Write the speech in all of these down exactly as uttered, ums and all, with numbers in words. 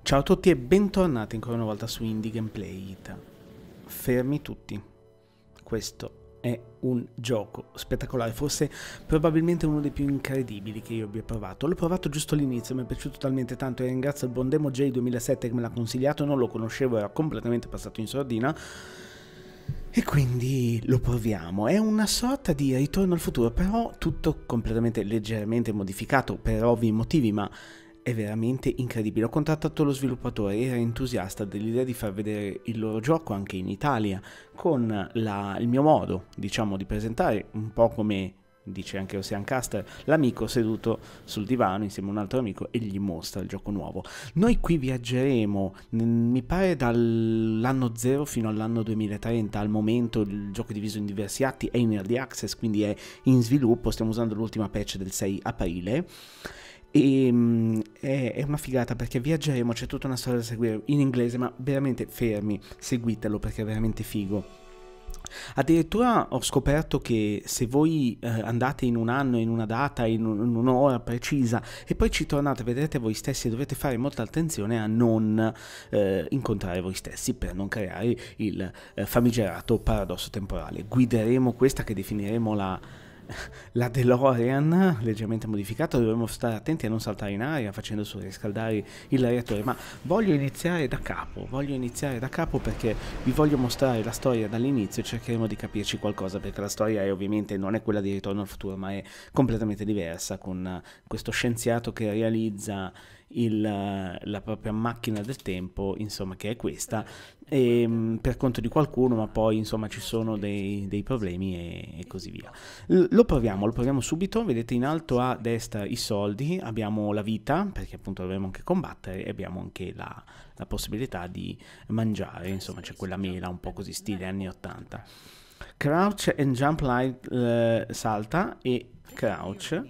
Ciao a tutti e bentornati ancora una volta su Indie Gameplay Ita. Fermi tutti, questo è un gioco spettacolare, forse probabilmente uno dei più incredibili che io abbia provato. L'ho provato giusto all'inizio, mi è piaciuto talmente tanto e ringrazio il buon DemoJ duemilasettecentosettantasette che me l'ha consigliato, non lo conoscevo, era completamente passato in sordina. E quindi lo proviamo, è una sorta di ritorno al futuro, però tutto completamente, leggermente modificato per ovvi motivi, ma è veramente incredibile. Ho contattato lo sviluppatore, era entusiasta dell'idea di far vedere il loro gioco anche in Italia, con la, il mio modo, diciamo, di presentare, un po' come dice anche Ocean Caster, l'amico seduto sul divano insieme a un altro amico e gli mostra il gioco nuovo. Noi qui viaggeremo, mi pare, dall'anno zero fino all'anno duemilatrenta. Al momento il gioco è diviso in diversi atti, è in early access, quindi è in sviluppo, stiamo usando l'ultima patch del sei aprile. E è, è una figata perché viaggeremo, c'è tutta una storia da seguire in inglese, ma veramente fermi, seguitelo perché è veramente figo. Addirittura ho scoperto che se voi eh, andate in un anno, in una data, in un'ora un precisa e poi ci tornate, vedrete voi stessi, dovete fare molta attenzione a non eh, incontrare voi stessi per non creare il eh, famigerato paradosso temporale. Guideremo questa che definiremo la, la DeLorean leggermente modificata. Dovremo stare attenti a non saltare in aria facendo surriscaldare il reattore, ma voglio iniziare da capo voglio iniziare da capo perché vi voglio mostrare la storia dall'inizio e cercheremo di capirci qualcosa, perché la storia è ovviamente non è quella di Ritorno al futuro, ma è completamente diversa, con questo scienziato che realizza il, la propria macchina del tempo, insomma, che è questa, e, per conto di qualcuno, ma poi insomma ci sono dei, dei problemi e, e così via. L lo proviamo, lo proviamo subito. Vedete in alto a destra i soldi, abbiamo la vita perché appunto dovremo anche combattere e abbiamo anche la, la possibilità di mangiare, insomma c'è quella mela un po' così stile anni ottanta. Crouch and jump line, uh, salta e crouch,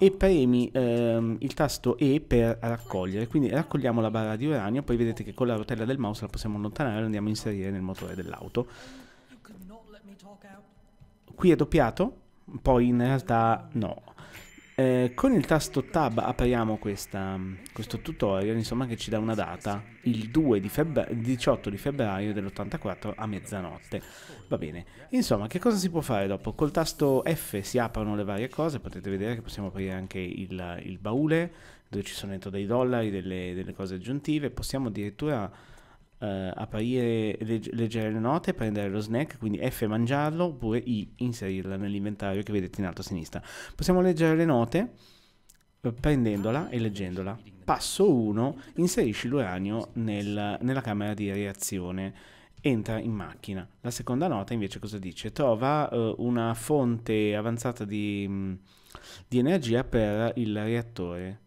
e premi ehm, il tasto E per raccogliere, quindi raccogliamo la barra di uranio, poi vedete che con la rotella del mouse la possiamo allontanare e la andiamo a inserire nel motore dell'auto. Qui è doppiato, poi in realtà no. Eh, con il tasto Tab apriamo questa, questo tutorial, insomma, che ci dà una data, il due di febbraio, diciotto di febbraio dell'ottantaquattro a mezzanotte. Va bene, insomma, che cosa si può fare dopo? Col tasto F si aprono le varie cose, potete vedere che possiamo aprire anche il, il baule, dove ci sono dentro dei dollari, delle, delle cose aggiuntive, possiamo addirittura eh, aprire, legge, leggere le note, prendere lo snack, quindi F mangiarlo, oppure I inserirla nell'inventario che vedete in alto a sinistra. Possiamo leggere le note prendendola e leggendola. Passo uno, inserisci l'uranio nel, nella camera di reazione, entra in macchina. La seconda nota invece cosa dice? Trova eh, una fonte avanzata di, di energia per il reattore.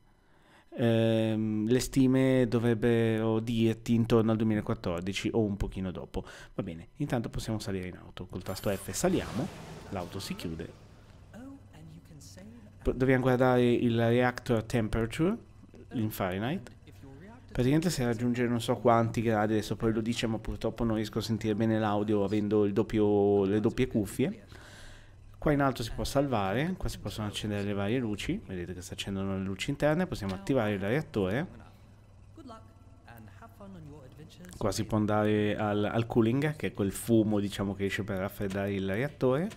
Ehm, le stime dovrebbero dirti intorno al duemilaquattordici o un pochino dopo. Va bene, intanto possiamo salire in auto. Col tasto F saliamo, l'auto si chiude. Dobbiamo guardare il reactor temperature in Fahrenheit. Praticamente se raggiunge non so quanti gradi, adesso poi lo dice, ma purtroppo non riesco a sentire bene l'audio avendo il doppio, le doppie cuffie. Qua in alto si può salvare, qua si possono accendere le varie luci, vedete che si accendono le luci interne, possiamo attivare il reattore. Qua si può andare al, al cooling, che è quel fumo, diciamo, che esce per raffreddare il reattore.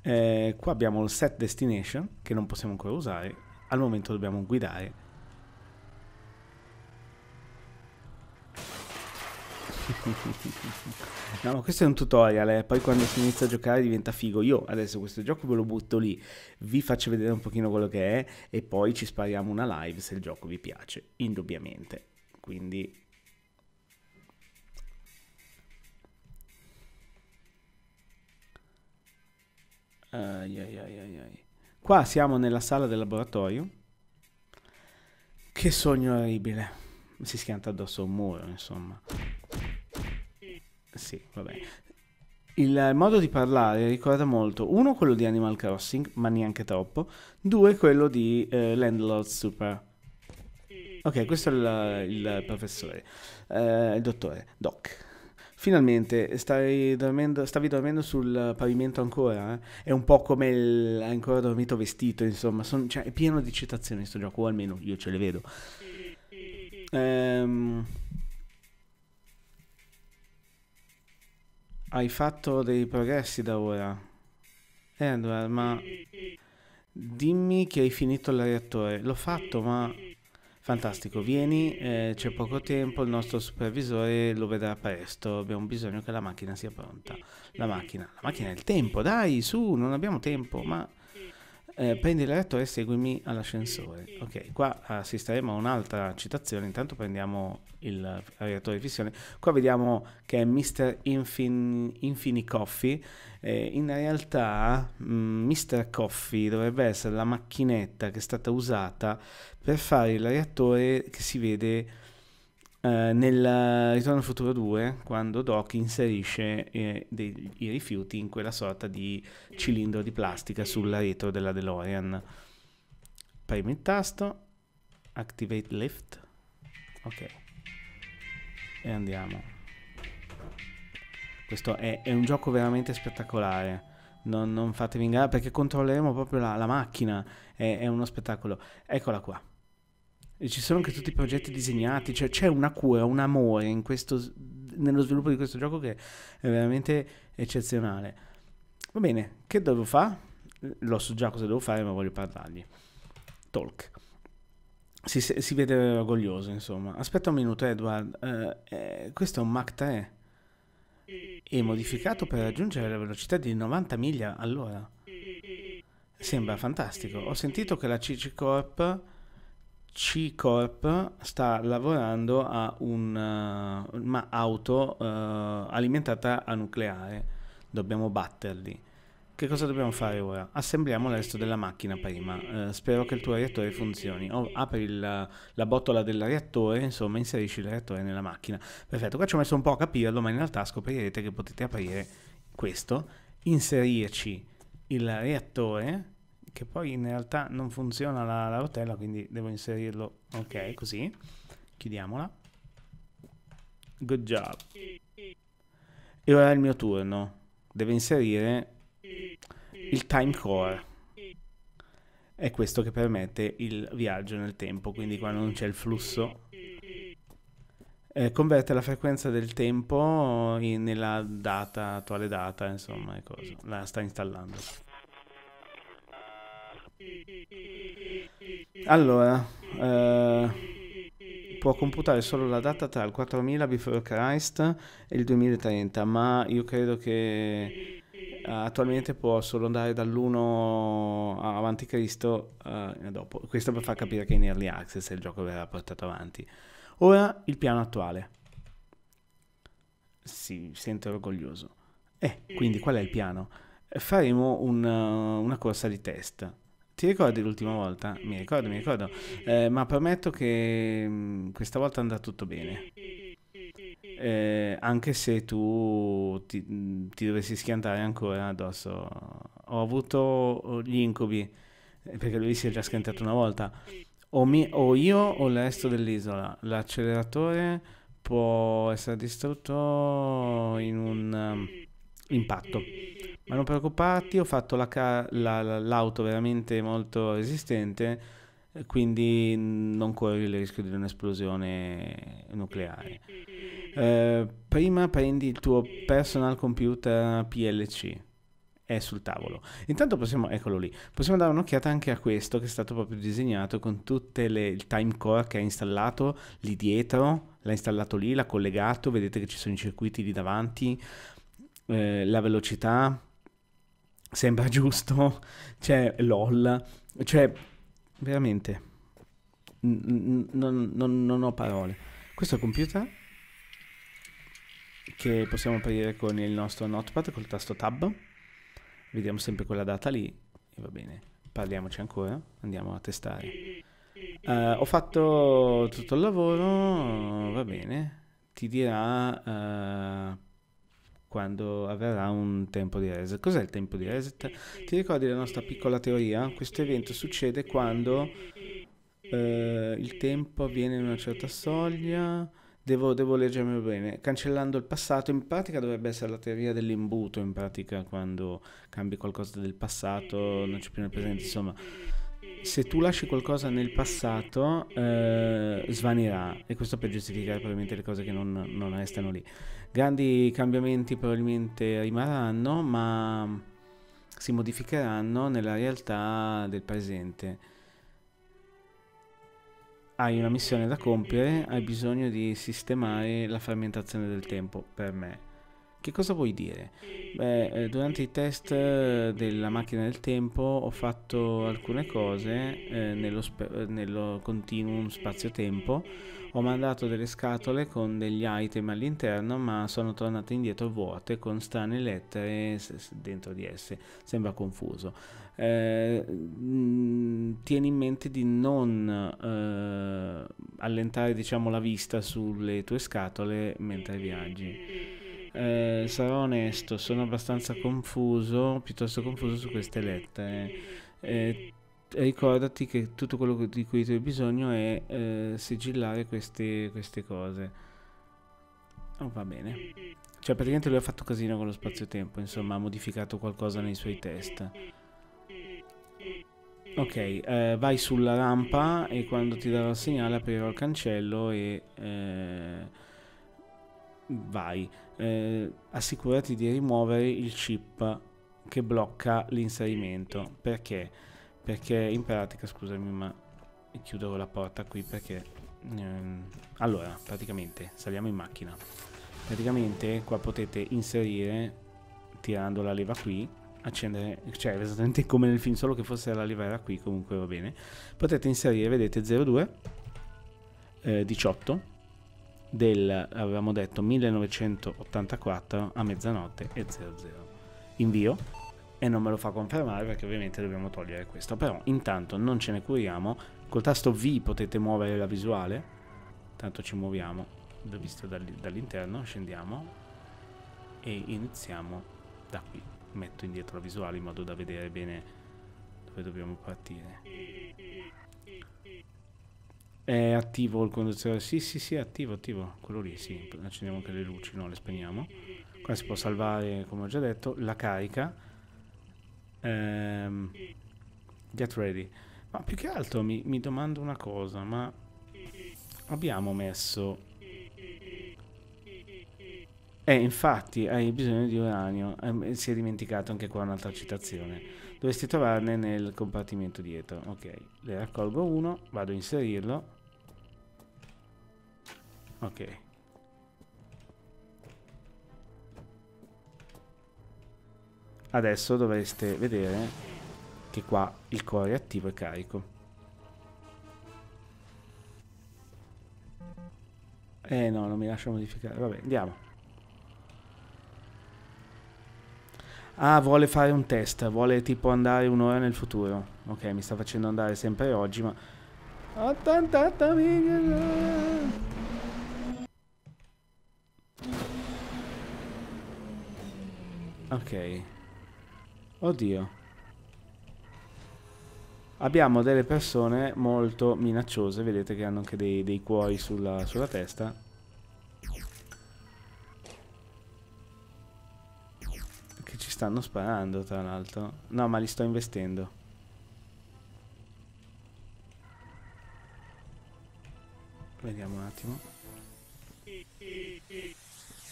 Eh, qua abbiamo il set destination, che non possiamo ancora usare, al momento dobbiamo guidare. No, questo è un tutorial, eh. Poi quando si inizia a giocare diventa figo. Io adesso questo gioco ve lo butto lì, vi faccio vedere un pochino quello che è e poi ci spariamo una live se il gioco vi piace, indubbiamente. Quindi ai, ai, ai, ai. Qua siamo nella sala del laboratorio. Che sogno orribile. Si schianta addosso a un muro, insomma. Sì, vabbè. Il modo di parlare ricorda molto, uno, quello di Animal Crossing, ma neanche troppo, due, quello di eh, Landlord Super. Ok, questo è il, il professore, eh, il dottore, Doc. Finalmente, stai dormendo, stavi dormendo sul pavimento ancora, eh? È un po' come il ancora dormito vestito, insomma, son, cioè, è pieno di citazioni questo gioco, o almeno io ce le vedo. ehm, hai fatto dei progressi da ora, eh, Edward, ma dimmi che hai finito il reattore. L'ho fatto, ma fantastico, vieni, eh, c'è poco tempo, il nostro supervisore lo vedrà presto, abbiamo bisogno che la macchina sia pronta. La macchina, la macchina è il tempo, dai, su, non abbiamo tempo, ma eh, prendi il reattore e seguimi all'ascensore. Ok, qua assisteremo a un'altra citazione, intanto prendiamo il reattore di fissione. Qua vediamo che è mister Infin Infini Coffee, eh, in realtà mh, mister Coffee dovrebbe essere la macchinetta che è stata usata per fare il reattore che si vede eh, nel Ritorno al Futuro due, quando Doc inserisce eh, dei, i rifiuti in quella sorta di cilindro di plastica sulla retro della DeLorean. Premi il tasto, activate lift, ok, e andiamo. Questo è, è un gioco veramente spettacolare. Non, non fatevi ingannare, perché controlleremo proprio la, la macchina, è, è uno spettacolo. Eccola qua. E ci sono anche tutti i progetti disegnati, cioè c'è una cura, un amore in questo, nello sviluppo di questo gioco, che è veramente eccezionale. Va bene, che devo fare? Lo so già cosa devo fare, ma voglio parlargli. Talk. Si, si vede orgoglioso, insomma. Aspetta un minuto, Edward. Uh, eh, questo è un Mach tre. E modificato per raggiungere la velocità di novanta miglia all'ora. Sembra fantastico. Ho sentito che la C-Corp... C-Corp sta lavorando a un, uh, una auto uh, alimentata a nucleare. Dobbiamo batterli. Che cosa dobbiamo fare ora? Assembliamo il resto della macchina prima. Uh, spero che il tuo reattore funzioni. Oh, apri il, la botola del reattore, insomma, inserisci il reattore nella macchina. Perfetto, qua ci ho messo un po' a capirlo, ma in realtà scoprirete che potete aprire questo, inserirci il reattore, che poi in realtà non funziona la, la rotella, quindi devo inserirlo, ok, così, chiudiamola, good job. E ora è il mio turno, devo inserire il time core, è questo che permette il viaggio nel tempo, quindi quando non c'è il flusso, eh, converte la frequenza del tempo in, nella data, attuale data, insomma, è cosa, la sta installando. Allora, eh, può computare solo la data tra il quattromila before Christ e il duemilatrenta, ma io credo che attualmente può solo andare dall'uno avanti Cristo eh, dopo. Questo per far capire che in Early Access il gioco verrà portato avanti. Ora il piano attuale. Si sente orgoglioso. Eh, quindi qual è il piano? Faremo un, una corsa di test. Ti ricordi l'ultima volta? Mi ricordo, mi ricordo, eh, ma prometto che mh, questa volta andrà tutto bene, eh, anche se tu ti, ti dovessi schiantare ancora addosso. Ho avuto gli incubi, perché lui si è già schiantato una volta, o, mi, o io o il resto dell'isola. L'acceleratore può essere distrutto in un um, impatto. Ma non preoccuparti, ho fatto l'auto la la, la, veramente molto resistente, quindi non corri il rischio di un'esplosione nucleare. Eh, prima prendi il tuo personal computer P L C, è sul tavolo. Intanto possiamo, eccolo lì, possiamo dare un'occhiata anche a questo che è stato proprio disegnato con tutte le, il time core che è installato lì dietro, l'ha installato lì, l'ha collegato, vedete che ci sono i circuiti lì davanti, eh, la velocità... Sembra giusto, cioè lol, cioè veramente non, non, non ho parole. Questo è il computer che possiamo aprire con il nostro notepad, col tasto tab, vediamo sempre quella data lì e va bene, parliamoci ancora, andiamo a testare. Uh, ho fatto tutto il lavoro, va bene, ti dirà... Uh, quando avverrà un tempo di reset. Cos'è il tempo di reset? Ti ricordi la nostra piccola teoria? Questo evento succede quando eh, il tempo avviene in una certa soglia. Devo, devo leggermi bene. Cancellando il passato, in pratica dovrebbe essere la teoria dell'imbuto, in pratica quando cambi qualcosa del passato non c'è più nel presente, insomma. se tu lasci qualcosa nel passato eh, svanirà, e questo per giustificare probabilmente le cose che non, non restano lì. Grandi cambiamenti probabilmente rimarranno, ma si modificheranno nella realtà del presente. Hai una missione da compiere, hai bisogno di sistemare la frammentazione del tempo, per me. Che cosa vuoi dire? Beh, durante i test della macchina del tempo ho fatto alcune cose eh, nello, nello continuum spazio-tempo. Ho mandato delle scatole con degli item all'interno, ma sono tornate indietro vuote con strane lettere dentro di esse. Sembra confuso. Eh, mh, tieni in mente di non eh, allentare, diciamo, la vista sulle tue scatole mentre viaggi. Eh, sarò onesto, sono abbastanza confuso, piuttosto confuso su queste lettere. Eh, ricordati che tutto quello di cui tu hai bisogno è eh, sigillare queste, queste cose. Oh, va bene. Cioè praticamente lui ha fatto casino con lo spazio-tempo, insomma ha modificato qualcosa nei suoi test. Ok, eh, vai sulla rampa e quando ti darò il segnale aprirò il cancello e... Eh, vai, eh, assicurati di rimuovere il chip che blocca l'inserimento. Perché? Perché in pratica, scusami, ma chiudo la porta qui perché ehm, allora praticamente saliamo in macchina. Praticamente qua potete inserire tirando la leva qui, accendere, cioè esattamente come nel film, solo che forse la leva era qui, comunque va bene. Potete inserire, vedete, zero due diciotto del, avevamo detto, millenovecentottantaquattro a mezzanotte e zero zero. Invio, e non me lo fa confermare perché ovviamente dobbiamo togliere questo, però intanto non ce ne curiamo. Col tasto V potete muovere la visuale, tanto ci muoviamo, l'ho visto dall'interno, scendiamo e iniziamo da qui. Metto indietro la visuale in modo da vedere bene dove dobbiamo partire. È attivo il conduzione? Sì, sì, sì, è attivo, attivo. Quello lì, sì. Accendiamo anche le luci, no, le spegniamo. Qua si può salvare, come ho già detto, la carica. Ehm, get ready. Ma più che altro mi, mi domando una cosa, ma abbiamo messo... Eh, infatti, hai bisogno di uranio. Eh, si è dimenticato anche qua un'altra citazione. Dovresti trovarne nel compartimento dietro. Ok, ne raccolgo uno, vado a inserirlo. Ok. Adesso dovreste vedere che qua il core è attivo e carico. Eh no, non mi lascia modificare. Vabbè, andiamo. Ah, vuole fare un test, vuole tipo andare un'ora nel futuro. Ok, mi sta facendo andare sempre oggi, ma... Ok. Oddio. Abbiamo delle persone molto minacciose, vedete che hanno anche dei, dei cuori sulla, sulla testa. Stanno sparando, tra l'altro. No, ma li sto investendo. Vediamo un attimo.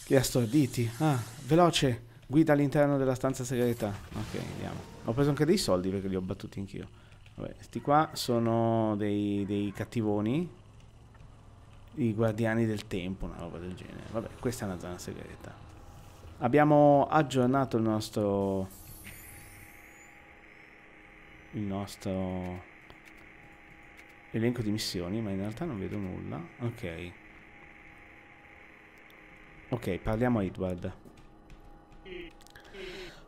Li ha storditi. Ah, veloce. Guida all'interno della stanza segreta. Ok, andiamo. Ho preso anche dei soldi perché li ho battuti anch'io. Vabbè, sti qua sono dei, dei cattivoni. I guardiani del tempo, una roba del genere. Vabbè, questa è una zona segreta. Abbiamo aggiornato il nostro il nostro elenco di missioni, ma in realtà non vedo nulla. Ok. Ok, parliamo a Edward.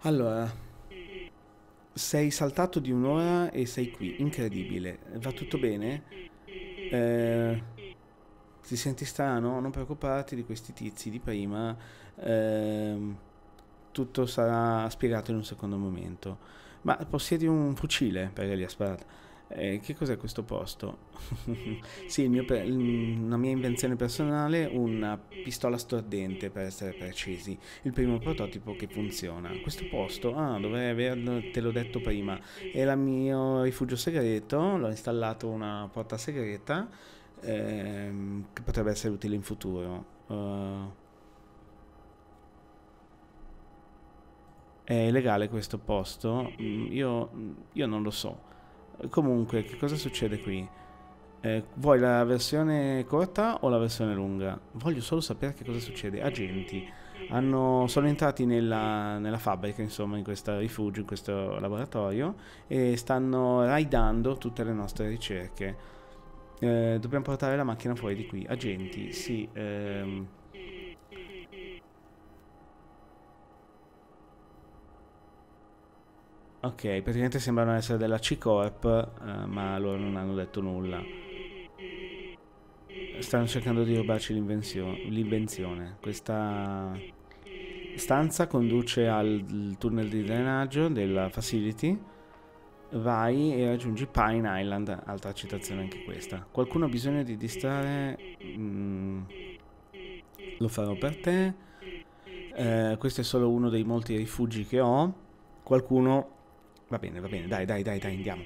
Allora, sei saltato di un'ora e sei qui, incredibile. Va tutto bene? Eh, ti senti strano? Non preoccuparti di questi tizi di prima. Eh, tutto sarà spiegato in un secondo momento. Ma possiedi un fucile? Perché li ha sparato. Eh, che cos'è questo posto? Sì, il mio una mia invenzione personale, una pistola stordente per essere precisi, il primo prototipo che funziona. Questo posto, ah, dovrei aver, te l'ho detto prima, è il mio rifugio segreto, l'ho installato una porta segreta ehm, che potrebbe essere utile in futuro. Uh... È legale questo posto? Io, io non lo so. Comunque, che cosa succede qui? Eh, vuoi la versione corta o la versione lunga? Voglio solo sapere che cosa succede. Agenti. Hanno, sono entrati nella, nella fabbrica, insomma, in questo rifugio, in questo laboratorio, e stanno raidando tutte le nostre ricerche. Eh, dobbiamo portare la macchina fuori di qui. Agenti, sì. Ehm... Ok, praticamente sembrano essere della C-Corp, eh, ma loro non hanno detto nulla. Stanno cercando di rubarci l'invenzione. Questa stanza conduce al tunnel di drenaggio della facility. Vai e raggiungi Pine Island, altra citazione anche questa. Qualcuno ha bisogno di distrarre... Mm, lo farò per te. Eh, questo è solo uno dei molti rifugi che ho. Qualcuno... Va bene, va bene, dai, dai, dai, dai, andiamo.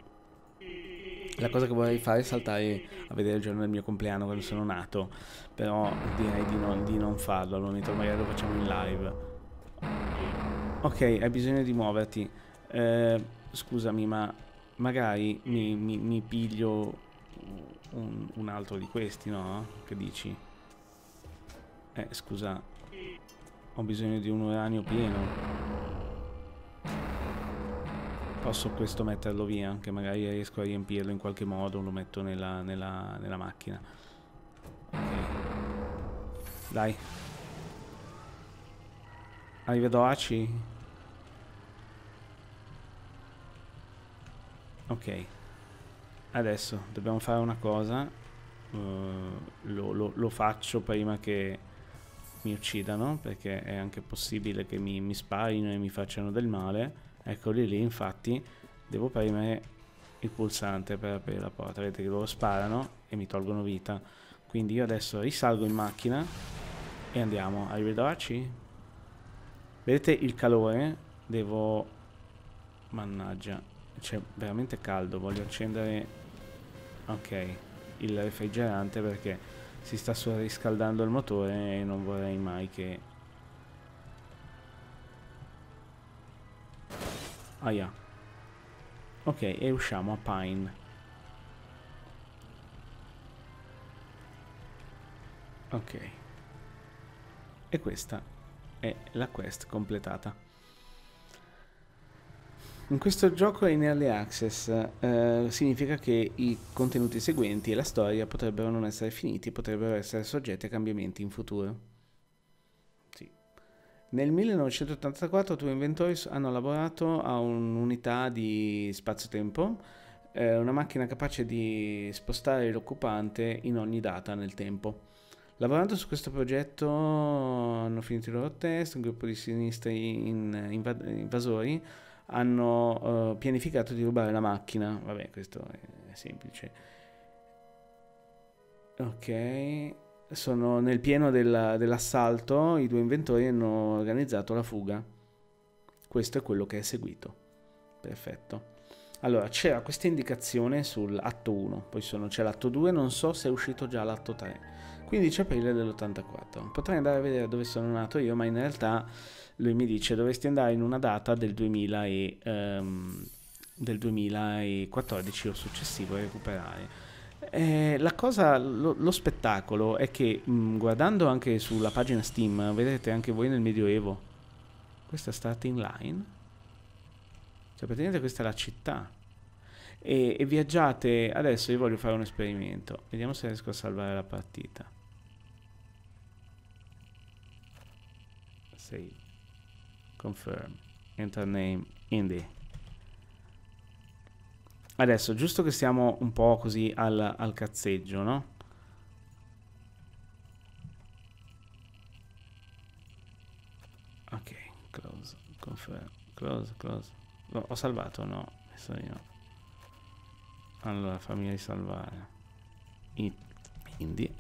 La cosa che vorrei fare è saltare a vedere il giorno del mio compleanno quando sono nato, però direi di non, di non farlo, al momento magari lo facciamo in live. Ok, hai bisogno di muoverti. Eh, scusami, ma magari mi, mi, mi piglio un, un altro di questi, no? Che dici? Eh, scusa, ho bisogno di un uranio pieno. Posso questo metterlo via, che magari riesco a riempirlo in qualche modo, lo metto nella, nella, nella macchina. Ok. Dai. Arrivederci. Ok. Adesso dobbiamo fare una cosa. Uh, lo, lo, lo faccio prima che mi uccidano, perché è anche possibile che mi, mi sparino e mi facciano del male. Eccoli lì, infatti devo premere il pulsante per aprire la porta. Vedete che loro sparano e mi tolgono vita. Quindi io adesso risalgo in macchina e andiamo. Arrivederci. Vedete il calore? Devo... Mannaggia, c'è veramente caldo. Voglio accendere... Ok, il refrigerante perché si sta surriscaldando il motore e non vorrei mai che... Ah, yeah. Ok, e usciamo a Pine. Ok. E questa è la quest completata. In questo gioco è in early access, eh, significa che i contenuti seguenti e la storia potrebbero non essere finiti e potrebbero essere soggetti a cambiamenti in futuro. Nel millenovecentottantaquattro i tuoi inventori hanno lavorato a un'unità di spazio-tempo, eh, una macchina capace di spostare l'occupante in ogni data nel tempo. Lavorando su questo progetto hanno finito i loro test, un gruppo di sinistri in, inv invasori hanno eh, pianificato di rubare la macchina. Vabbè, questo è semplice. Ok... Sono nel pieno dell'assalto, i due inventori hanno organizzato la fuga. Questo è quello che è seguito. Perfetto. Allora, c'era questa indicazione sull'atto uno, poi c'è l'atto due, non so se è uscito già l'atto tre. quindici aprile dell'ottantaquattro. Potrei andare a vedere dove sono nato io, ma in realtà lui mi dice dovresti andare in una data del duemila e, um, del duemilaquattordici o successivo e recuperare. Eh, la cosa, lo, lo spettacolo è che mh, guardando anche sulla pagina Steam vedete anche voi nel Medioevo. Questa è starting line, cioè praticamente questa è la città e, e viaggiate. Adesso io voglio fare un esperimento, vediamo se riesco a salvare la partita. Save, confirm, enter name, Indie. Adesso, giusto che siamo un po' così al, al cazzeggio, no? Ok, close, conferm, close, close. Ho salvato? No, adesso io. Allora, fammi risalvare. Indie.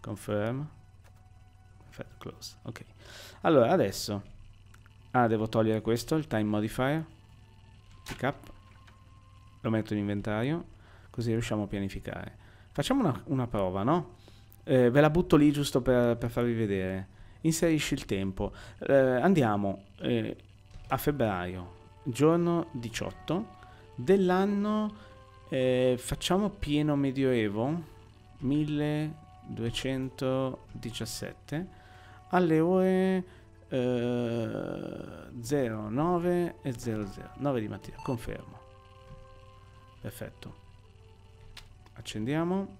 Confirm. Perfetto, close. Ok. Allora, adesso... Ah, devo togliere questo, il time modifier. Pick up. Lo metto in inventario. Così riusciamo a pianificare. Facciamo una, una prova, no? Eh, ve la butto lì giusto per, per farvi vedere. Inserisci il tempo. Eh, andiamo eh, a febbraio, giorno diciotto dell'anno... Eh, facciamo pieno medioevo milleduecentodiciassette alle ore eh, zero nove e zero zero, nove di mattina, confermo. Perfetto, accendiamo.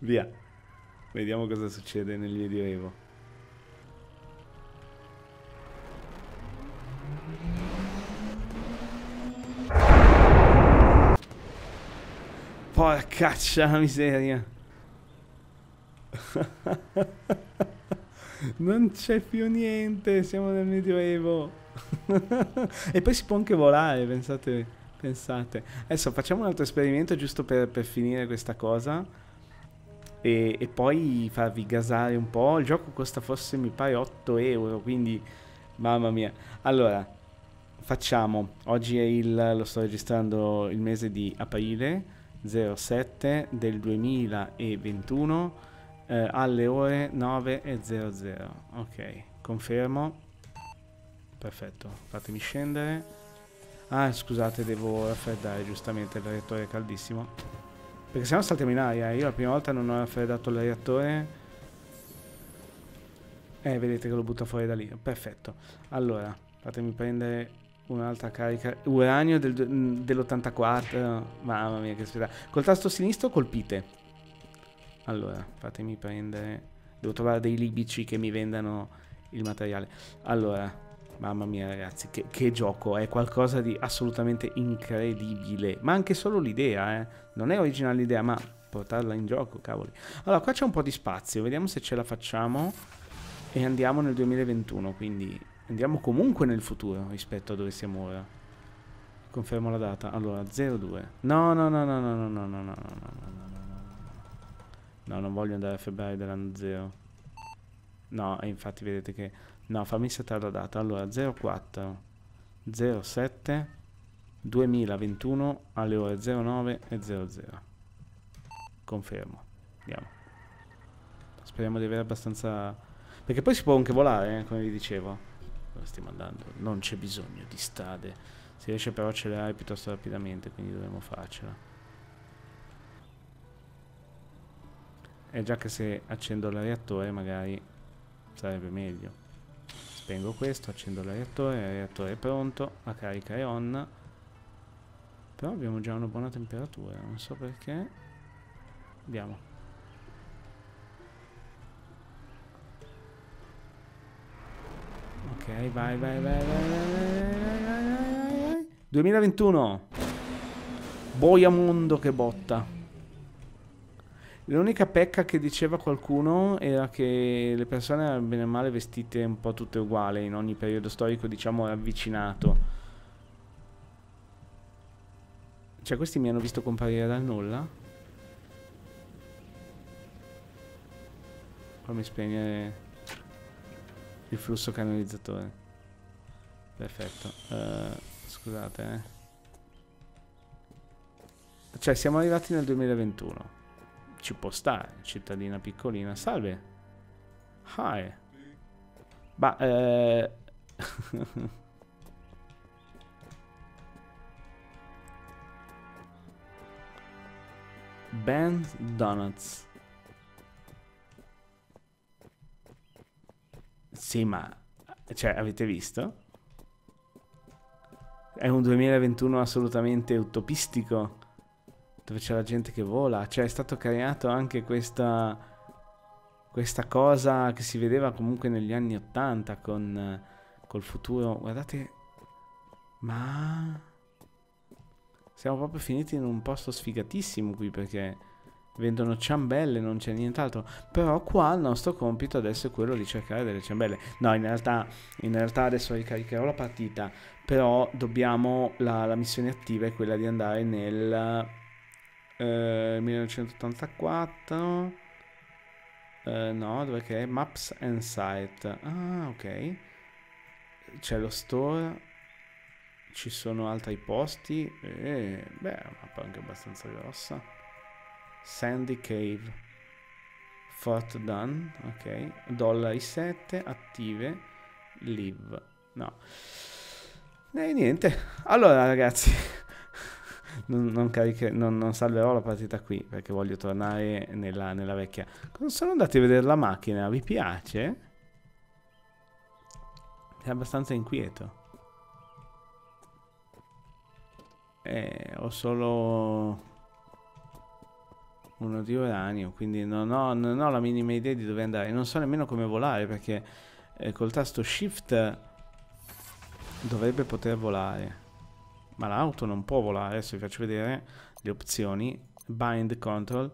Via, vediamo cosa succede nel medioevo. Porcaccia la miseria. Non c'è più niente, siamo nel medioevo. E poi si può anche volare, pensate, pensate. Adesso facciamo un altro esperimento giusto per, per finire questa cosa e, e poi farvi gasare un po'. Il gioco costa forse mi pare otto euro, quindi mamma mia. Allora, facciamo, oggi è il, lo sto registrando il mese di aprile zero sette del duemilaventuno eh, alle ore nove e zero zero. Ok, confermo. Perfetto, fatemi scendere. Ah, scusate, devo raffreddare giustamente il reattore, è caldissimo. Perché sennò saltiamo in aria. Io la prima volta non ho raffreddato il reattore. Eh, vedete che lo butta fuori da lì. Perfetto. Allora, fatemi prendere un'altra carica, uranio del, dell'ottantaquattro, mamma mia che spettacolo. Col tasto sinistro colpite. Allora, fatemi prendere, devo trovare dei libici che mi vendano il materiale. Allora, mamma mia ragazzi, che, che gioco, è qualcosa di assolutamente incredibile, ma anche solo l'idea, eh. Non è originale l'idea, ma portarla in gioco, cavoli. Allora, qua c'è un po' di spazio, vediamo se ce la facciamo e andiamo nel duemilaventuno, quindi... Andiamo comunque nel futuro rispetto a dove siamo ora. Confermo la data. Allora, zero due. No, no, no, no, no, no, no, no, no, no, no, no, non voglio andare a febbraio dell'anno zero. No, e infatti vedete che... No, fammi settare la data. Allora, zero quattro zero sette duemilaventuno alle ore zero nove e zero zero. Confermo. Andiamo. Speriamo di avere abbastanza... Perché poi si può anche volare, eh, come vi dicevo. Stiamo andando, non c'è bisogno di strade, si riesce però a accelerare piuttosto rapidamente, quindi dovremmo farcela. E già che se accendo il reattore magari sarebbe meglio. Spengo questo, accendo il reattore, il reattore è pronto, la carica è on, però abbiamo già una buona temperatura, non so perché. Andiamo. Ok, vai, vai, vai, vai, vai, vai. duemilaventuno. Boia mondo che botta. L'unica pecca che diceva qualcuno era che le persone erano bene o male vestite un po' tutte uguali in ogni periodo storico, diciamo, ravvicinato. Cioè, questi mi hanno visto comparire dal nulla. Fammi spegnere... il flusso canalizzatore. Perfetto. Uh, scusate, eh. Cioè, siamo arrivati nel duemilaventuno. Ci può stare. Cittadina piccolina. Salve. Hi. Ma, eh... Ben's Donuts. Sì, ma... Cioè, avete visto? È un duemilaventuno assolutamente utopistico, dove c'è la gente che vola. Cioè, è stato creato anche questa... questa cosa che si vedeva comunque negli anni ottanta con... col futuro. Guardate... Ma... Siamo proprio finiti in un posto sfigatissimo qui, perché... vendono ciambelle, non c'è nient'altro. Però qua il nostro compito adesso è quello di cercare delle ciambelle. No, in realtà, in realtà adesso ricaricherò la partita, però dobbiamo, la, la missione attiva è quella di andare nel eh, millenovecentottantaquattro, eh, no, dove che è? Maps and Site. Ah, ok, c'è lo store, ci sono altri posti e beh, è una mappa anche abbastanza grossa. Sandy Cave, Fort Dunn, ok, dollari sette, attive, live, no, e niente. Allora ragazzi, non, non, cariche, non, non salverò la partita qui perché voglio tornare nella, nella vecchia. Non sono andati a vedere la macchina, vi piace? È abbastanza inquieto. Eh, ho solo uno di uranio, quindi non ho, non ho la minima idea di dove andare. Non so nemmeno come volare, perché eh, col tasto shift dovrebbe poter volare, ma l'auto non può volare. Adesso vi faccio vedere le opzioni. Bind control,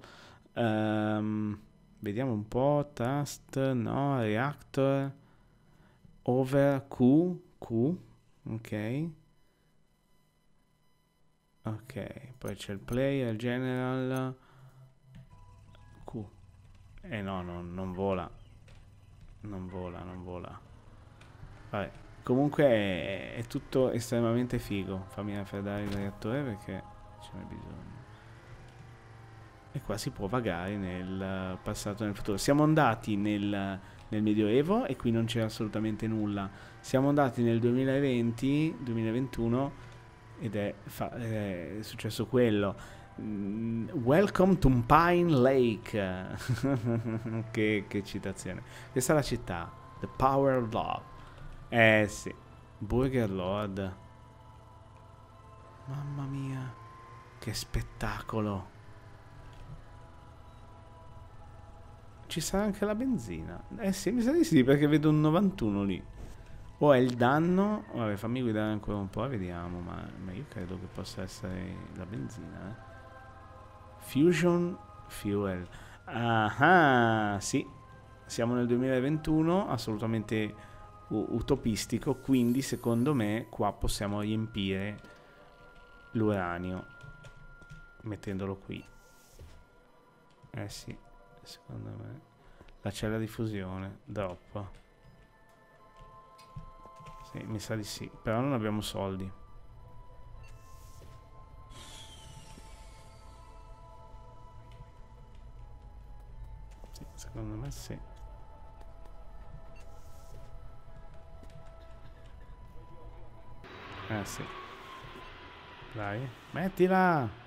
um, vediamo un po'. Tast, no, reactor, over, Q, Q, ok. Ok, poi c'è il player, il general, Q. Eh no, no, non vola. Non vola, non vola. Vabbè, comunque è, è tutto estremamente figo. Fammi raffreddare il reattore perché ce n'è bisogno. E qua si può vagare nel passato e nel futuro. Siamo andati nel, nel Medioevo e qui non c'era assolutamente nulla. Siamo andati nel duemilaventi, duemilaventuno... Ed è, è successo quello. Welcome to Pine Lake. che, che citazione. Questa è la città. The Power of Love. Eh sì. Burger Lord. Mamma mia. Che spettacolo. Ci sarà anche la benzina. Eh sì, mi sa di sì perché vedo un novantuno lì. O è il danno? Vabbè, fammi guidare ancora un po', vediamo, ma, ma io credo che possa essere la benzina. Eh? Fusion Fuel. Ah, sì, siamo nel duemilaventuno, assolutamente utopistico, quindi secondo me qua possiamo riempire l'uranio, mettendolo qui. Eh sì, secondo me. La cella di fusione, drop. Eh, mi sa di sì, però non abbiamo soldi. Sì, secondo me sì. Eh sì. Dai, mettila!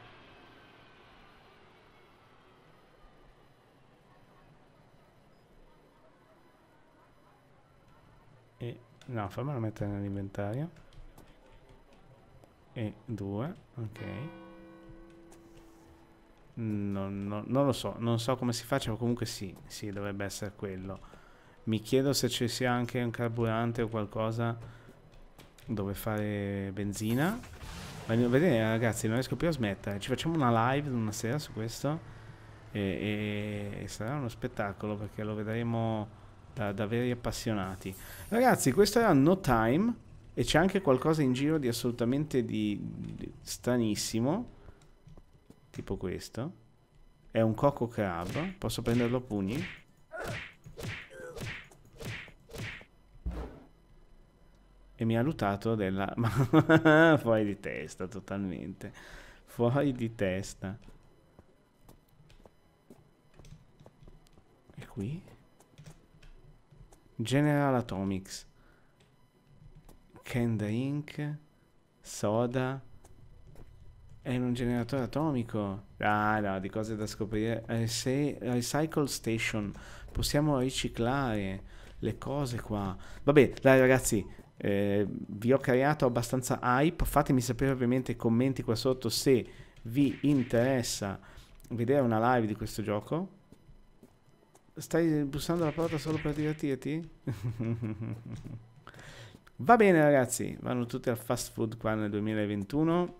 E... no, fammelo mettere nell'inventario. E due, ok. No, no, non lo so, non so come si faccia, ma comunque sì, sì, dovrebbe essere quello. Mi chiedo se ci sia anche un carburante o qualcosa dove fare benzina. Vedete ragazzi, non riesco più a smettere. Ci facciamo una live una sera su questo e, e, e sarà uno spettacolo perché lo vedremo... Da, da veri appassionati. Ragazzi, questo era No Time e c'è anche qualcosa in giro di assolutamente di, di stranissimo, tipo questo. È un coco crab. Posso prenderlo a pugni? E mi ha lutato della... fuori di testa, totalmente fuori di testa. E qui? General Atomics, Can Drink, Soda, è un generatore atomico. Ah no, di cose da scoprire. Recycle Station, possiamo riciclare le cose qua. Vabbè, dai ragazzi, eh, vi ho creato abbastanza hype. Fatemi sapere ovviamente nei commenti qua sotto se vi interessa vedere una live di questo gioco. Stai bussando la porta solo per divertirti? Va bene ragazzi, vanno tutti al fast food qua nel duemilaventuno.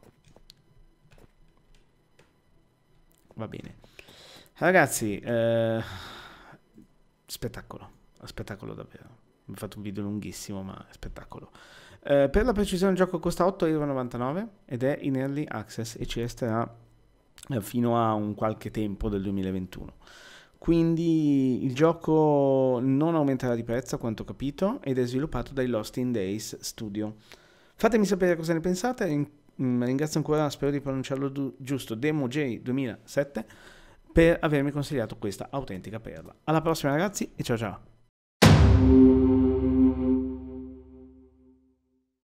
Va bene. Ragazzi, eh, spettacolo, spettacolo davvero. Ho fatto un video lunghissimo, ma spettacolo. Eh, per la precisione il gioco costa otto euro e novantanove ed è in Early Access e ci resterà fino a un qualche tempo del duemilaventuno. Quindi il gioco non aumenterà di prezzo a quanto ho capito ed è sviluppato dai Lost in Days Studio. Fatemi sapere cosa ne pensate, in, mh, ringrazio ancora, spero di pronunciarlo giusto, DemoJ duemilasette